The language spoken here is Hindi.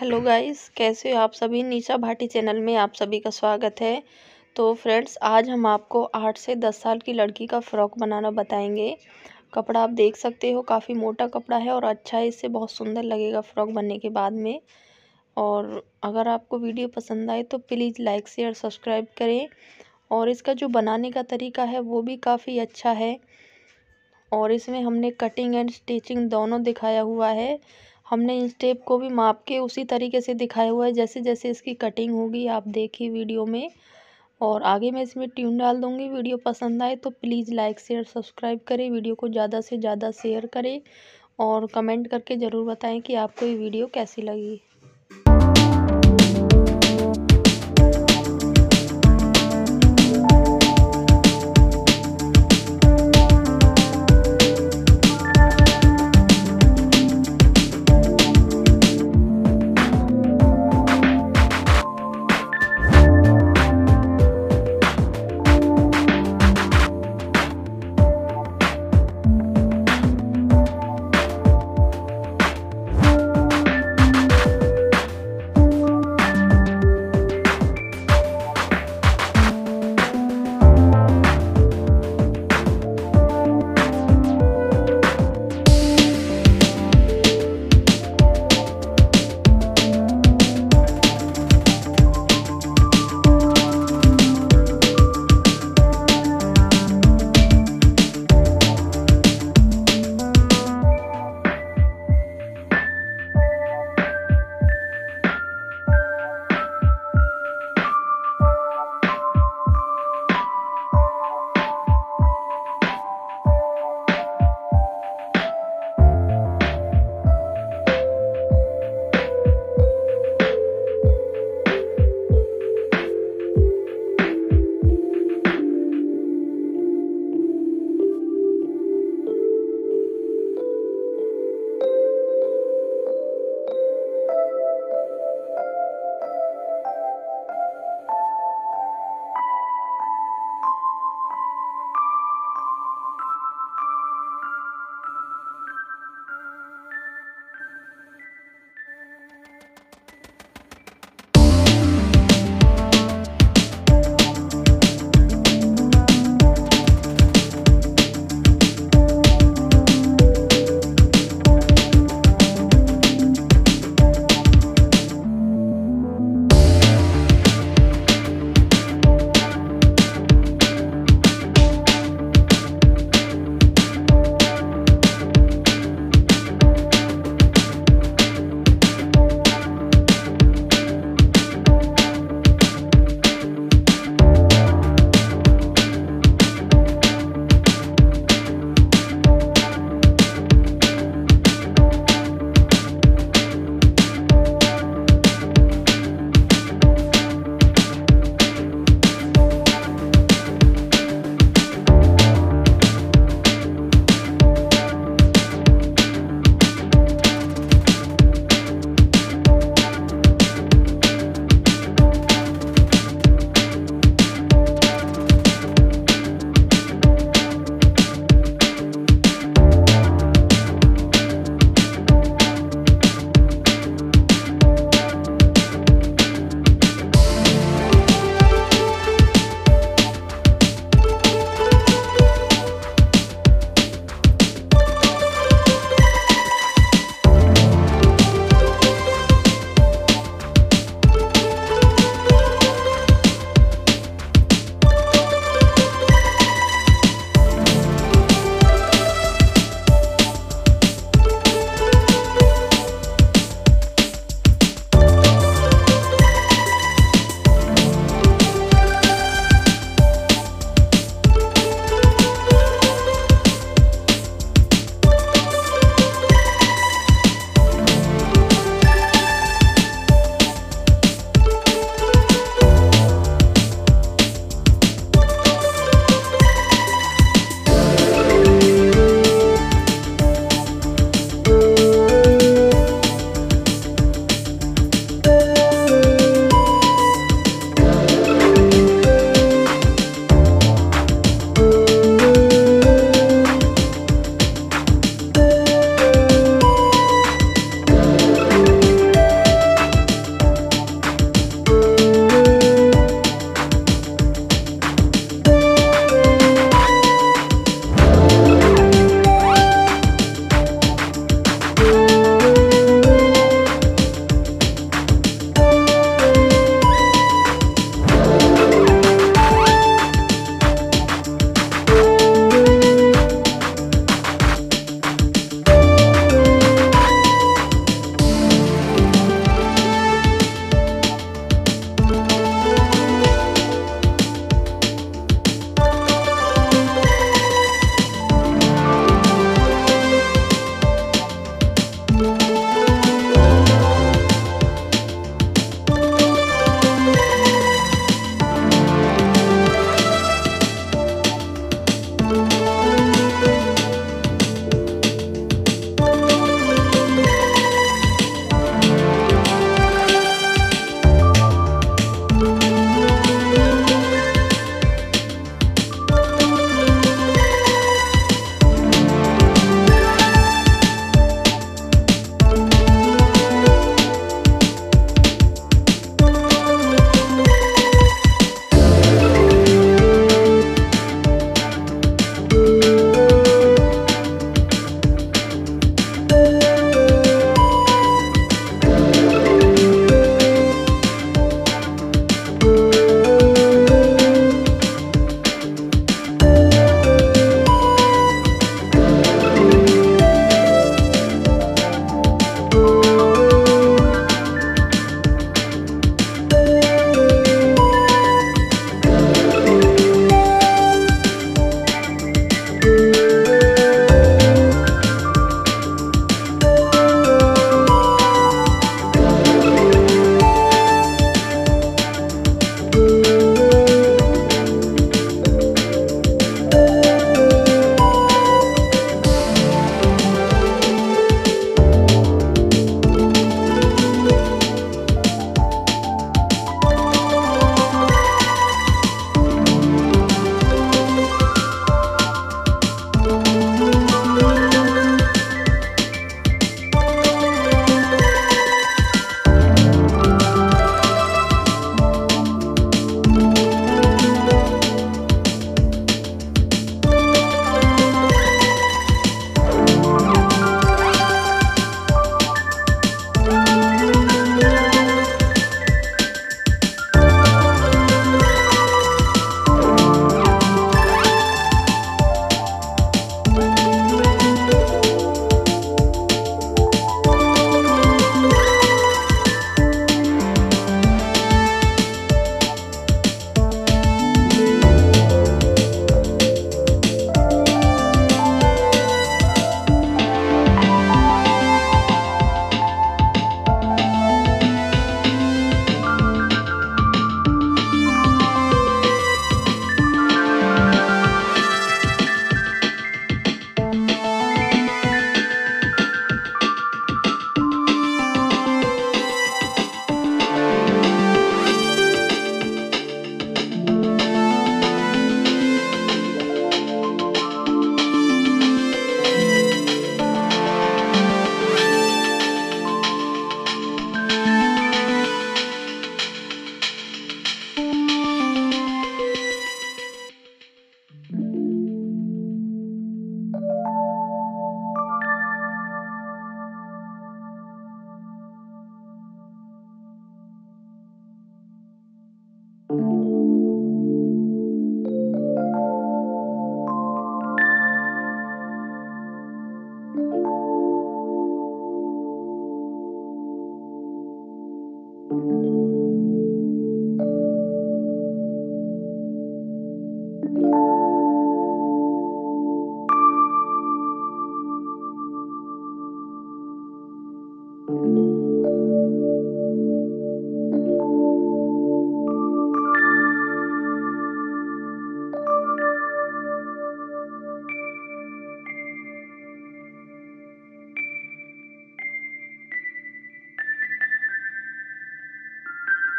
हेलो गाइस, कैसे हो आप सभी। निशा भाटी चैनल में आप सभी का स्वागत है। तो फ्रेंड्स, आज हम आपको 8 से 10 साल की लड़की का फ़्रॉक बनाना बताएंगे। कपड़ा आप देख सकते हो, काफ़ी मोटा कपड़ा है और अच्छा है, इससे बहुत सुंदर लगेगा फ़्रॉक बनने के बाद में। और अगर आपको वीडियो पसंद आए तो प्लीज़ लाइक शेयर सब्सक्राइब करें। और इसका जो बनाने का तरीका है वो भी काफ़ी अच्छा है, और इसमें हमने कटिंग एंड स्टिचिंग दोनों दिखाया हुआ है। हमने इन स्टेप को भी माप के उसी तरीके से दिखाया हुआ है जैसे जैसे इसकी कटिंग होगी, आप देखिए वीडियो में। और आगे मैं इसमें ट्यून डाल दूँगी। वीडियो पसंद आए तो प्लीज़ लाइक शेयर सब्सक्राइब करें, वीडियो को ज़्यादा से ज़्यादा शेयर करें और कमेंट करके ज़रूर बताएं कि आपको ये वीडियो कैसी लगी।